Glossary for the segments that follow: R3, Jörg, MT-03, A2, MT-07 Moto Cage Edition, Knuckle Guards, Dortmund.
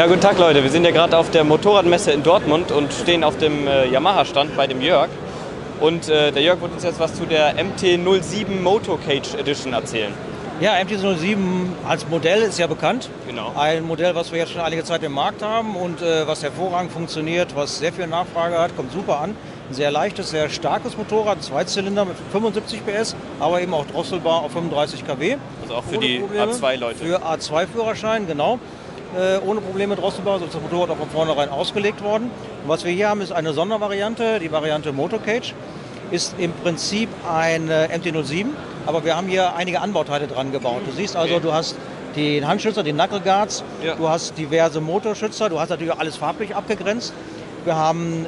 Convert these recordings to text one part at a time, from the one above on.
Ja, guten Tag Leute, wir sind ja gerade auf der Motorradmesse in Dortmund und stehen auf dem Yamaha-Stand bei dem Jörg. Und der Jörg wird uns jetzt was zu der MT-07 Moto Cage Edition erzählen. Ja, MT-07 als Modell ist ja bekannt. Genau. Ein Modell, was wir jetzt schon einige Zeit im Markt haben und was hervorragend funktioniert, was sehr viel Nachfrage hat, kommt super an. Ein sehr leichtes, sehr starkes Motorrad, Zweizylinder mit 75 PS, aber eben auch drosselbar auf 35 kW. Also auch für ohne die A2-Leute. Für A2-Führerschein, genau. Ohne Probleme drosselbar, so ist das Motorrad auch von vornherein ausgelegt worden. Und was wir hier haben, ist eine Sondervariante, die Variante Moto Cage. Ist im Prinzip ein MT-07, aber wir haben hier einige Anbauteile dran gebaut. Du siehst also, du hast den Handschützer, den Knuckle Guards, ja. Du hast diverse Motorschützer, du hast natürlich alles farblich abgegrenzt. Wir haben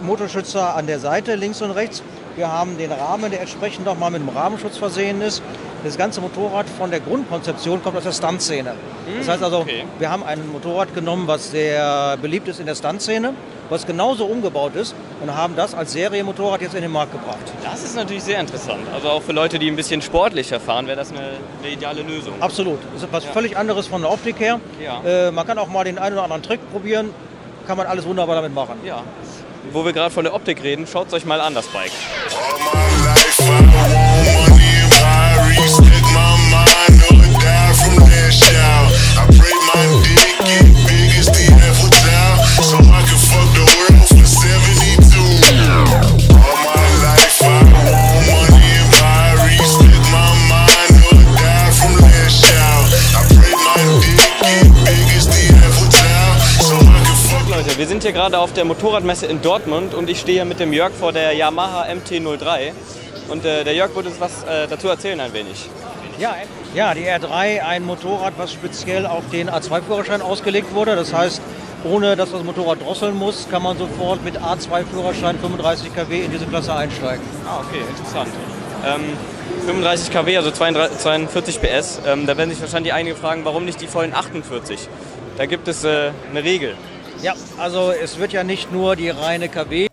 Motorschützer an der Seite, links und rechts. Wir haben den Rahmen, der entsprechend nochmal mit einem Rahmenschutz versehen ist. Das ganze Motorrad von der Grundkonzeption kommt aus der Stunt-Szene. Das heißt also, wir haben ein Motorrad genommen, was sehr beliebt ist in der Stunt-Szene, was genauso umgebaut ist und haben das als Serienmotorrad jetzt in den Markt gebracht. Das ist natürlich sehr interessant. Also auch für Leute, die ein bisschen sportlicher fahren, wäre das eine ideale Lösung. Absolut. Das ist was völlig anderes von der Optik her. Ja. Man kann auch mal den einen oder anderen Trick probieren. Kann man alles wunderbar damit machen. Ja. Wo wir gerade von der Optik reden, schaut es euch mal an, das Bike. Wir sind hier gerade auf der Motorradmesse in Dortmund und ich stehe hier mit dem Jörg vor der Yamaha MT-03 und der Jörg wird uns was dazu erzählen ein wenig. Ja, die R3, ein Motorrad, was speziell auf den A2-Führerschein ausgelegt wurde. Das heißt, ohne dass das Motorrad drosseln muss, kann man sofort mit A2-Führerschein 35 kW in diese Klasse einsteigen. Ah, okay, interessant. 35 kW, also 42 PS, da werden sich wahrscheinlich einige fragen, warum nicht die vollen 48? Da gibt es eine Regel. Ja, also es wird ja nicht nur die reine KW